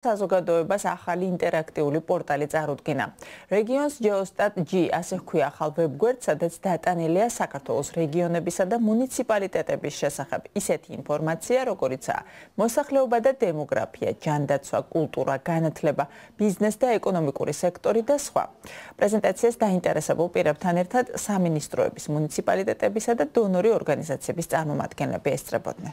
საზოგადოებას ახალი ინტერაქტიული პორტალი წარუდგინა. Რეგიონს Geostat.g ასე ჰქვია ახალ ვებგვერდს, სადაც დატანილია საქართველოს რეგიონებისა და მუნიციპალიტეტების შესახებ ისეთი ინფორმაცია, როგორიცაა მოსახლეობა და დემოგრაფია, ჯანდაცვა, კულტურა, განათლება, ბიზნესი და ეკონომიკური სექტორი და სხვა. პრეზენტაციას დაინტერესებულ პირებთან ერთად სამინისტროების, მუნიციპალიტეტებისა და დონორი ორგანიზაციების წარმომადგენლები ესწრებოდნენ.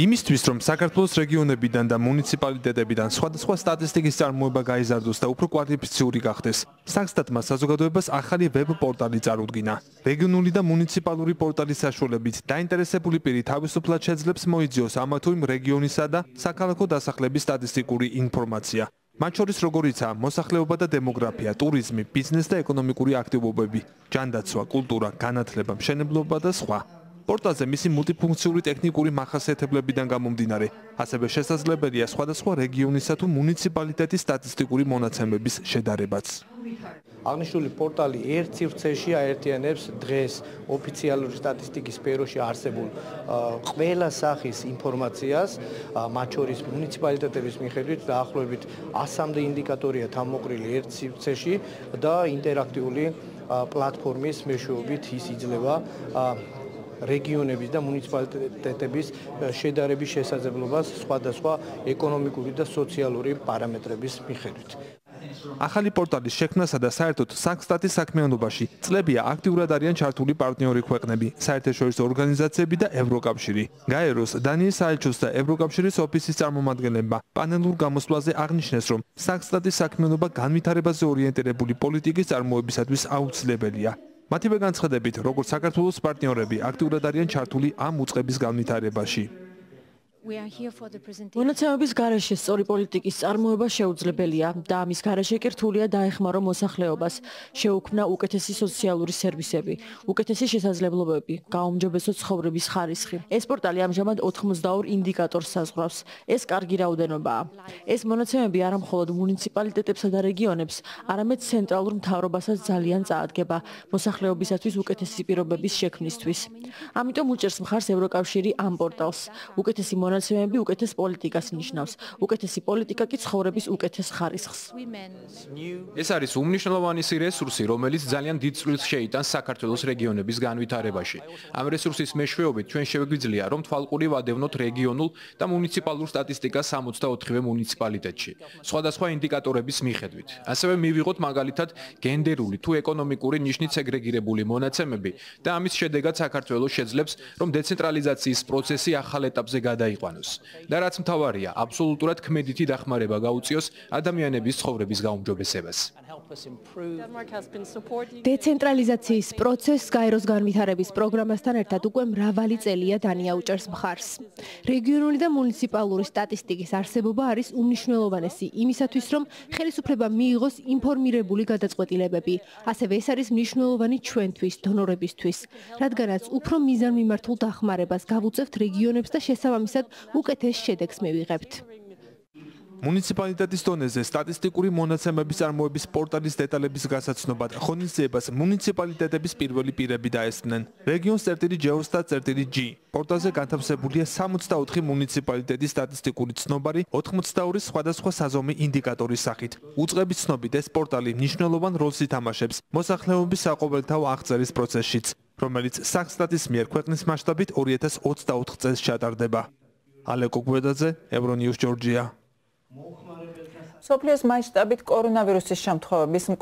Იმისთვის რომ საქართველოს რეგიონებიდან და მუნიციპალიტეტებიდან სხვადასხვა სტატისტიკის წარმოება გაიზარდოს და უფრო კვალიფიციური გახდეს, საგსტატმა საზოგადოებას ახალი ვებ-პორტალი წარუდგინა. რეგიონული და მუნიციპალური პორტალის საშუალებით დაინტერესებული პირი თავისუფლად შეძლებს მოიძიოს ამა თუ იმ რეგიონისა და საქალაქო დასახლების სტატისტიკური ინფორმაცია. მათ შორის როგორიცაა მოსახლეობა და დემოგრაფია, ტურიზმი, ბიზნესი და ეკონომიკური აქტივობები, ჯანდაცვა, კულტურა, განათლება, მშენებლობა და სხვა. Portalზე მისი მულტიფუნქციური ტექნიკური მახასიათებლებიდან გამომდინარე, ასევე შესაძლებელია სხვადასხვა რეგიონისა თუ მუნიციპალიტეტის სტატისტიკური მონაცემების შედარებაც. Აღნიშნული პორტალი ერთ სივრცეში აერთიანებს დღეს ოფიციალური სტატისტიკის სფეროში არსებულ ყველა სახის ინფორმაციას, მათ შორის მუნიციპალიტეტების მიხედვით დაახლოებით 100-მდე ინდიკატორია თავმოყრილი ერთ სივრცეში და ინტერაქტიული პლატფორმის მეშვეობით ის იძლევა რეგიონების და მუნიციპალიტეტების შედარების შესაძლებლობას სხვადასხვა ეკონომიკური და სოციალური პარამეტრების მიხედვით. ახალი პორტალის შექმნასა და საერთოდ საგსტატის საქმიანობაში წლებია აქტიურად არიან ჩართული პარტნიორი ქვეყნები, საერთაშორისო ორგანიზაციები და ევროკავშირი. გაეროს, დანიის საელჩოს და ევროკავშირის ოფისის წარმომადგენლებმა პანელურ გამოსვლაზე აღნიშნეს, რომ საგსტატის საქმიანობა განვითარებაზე ორიენტირებული პოლიტიკის წარმოებისათვის აუცილებელია. მათივე განცხადებით, როგორც საქართველოს პარტნიორები აქტიურად არიან ჩართული ამ უწყების განვითარებაში. მონაცემების გარეშე სწორი პოლიტიკის წარმოება შეუძლებელია და ამის გარეშე კი რთულია დაეხმარო მოსახლეობას, შეუქმნა უკეთესი სოციალური სერვისები, უკეთესი შესაძლებლობები, გაუმჯობესო ცხოვრების ხარისხი. ეს პორტალი ამჟამად 82 ინდიკატორს საზღვრავს. ეს კარგი რაოდენობაა. ეს მონაცემები არა მხოლოდ მუნიციპალიტეტებსა და რეგიონებს, არამედ ცენტრალურ მთავრობასაც ძალიან წაადგება მოსახლეობისათვის უკეთესი პირობების შექმნისთვის. ამიტომ უჭერს მხარს ევროკავშირი ამ პორტალს. უკეთესი მონაცემები უკეთეს პოლიტიკას ნიშნავს. უკეთესი პოლიტიკა კი ცხოვრების უკეთეს ხარისხს. ეს არის უმნიშვნელოვანესი რესურსი, რომელიც ძალიან დიდ წვლილს შეიტანს საქართველოს რეგიონების განვითარებაში. ამ რესურსის მეშვეობით ჩვენ შეგვიძლია რომ თვალყური ვადევნოთ რეგიონულ და მუნიციპალურ სტატისტიკას 64-ვე მუნიციპალიტეტში, სხვადასხვა ინდიკატორების მიხედვით. ასევე მივიღოთ მაგალითად გენდერული თუ ეკონომიკური ნიშნით სეგრეგირებული მონაცემები და ამის შედეგად საქართველოს შეძლებს რომ დეცენტრალიზაციის პროცესი ახალ ეტაპზე გადაიყვანოს. და რაც მთავარია, აბსოლუტურად კმედიტი დახმარება გაუწიოს ადამიანების ცხოვრების გაუმჯობესებას. დეცენტრალიზაციის პროცესს გაეროს განვითარების პროგრამასთან ერთად უკვე მრავალი წელია დანია უჭერს მხარს. რეგიონული და მუნიციპალური სტატისტიკის არსებობა არის უმნიშვნელოვანესი იმისათვის, რომ ხელისუფლება მიიღოს ინფორმირებული გადაწყვეტილებები. ასევე ეს არის მნიშვნელოვანი ჩვენთვის, დონორებისთვის, რადგანაც უფრო მიზანმიმართულ დახმარებას გავუწევთ რეგიონებს და შესაბამისად უკეთეს შედეგს მივიღებთ. მუნიციპალიტეტის დონეზე სტატისტიკური მონაცემების წარმოების პორტალის დეტალების გასაცნობად ღონისძიებას მუნიციპალიტეტების პირველი პირები დაესწრნენ. რეგიონს წერტილი Geostat.g პორტალზე განთავსებულია 64 მუნიციპალიტეტის სტატისტიკური ცნობარი 82 სხვადასხვა საზომი ინდიკატორის სახით. უწყების ცნობით ეს პორტალი მნიშვნელოვან როლს ითამაშებს მოსახლეობის საყოველთაო აღწერის პროცესშიც, რომელიც საგსტატის მიერ ქვეყნის მასშტაბით 2024 წელს ჩატარდება. ალეკო გვედაძე, ევრონიუს, ჯორჯია. მსოფლიოს მასშტაბით კორონავირუსის შემთხვევების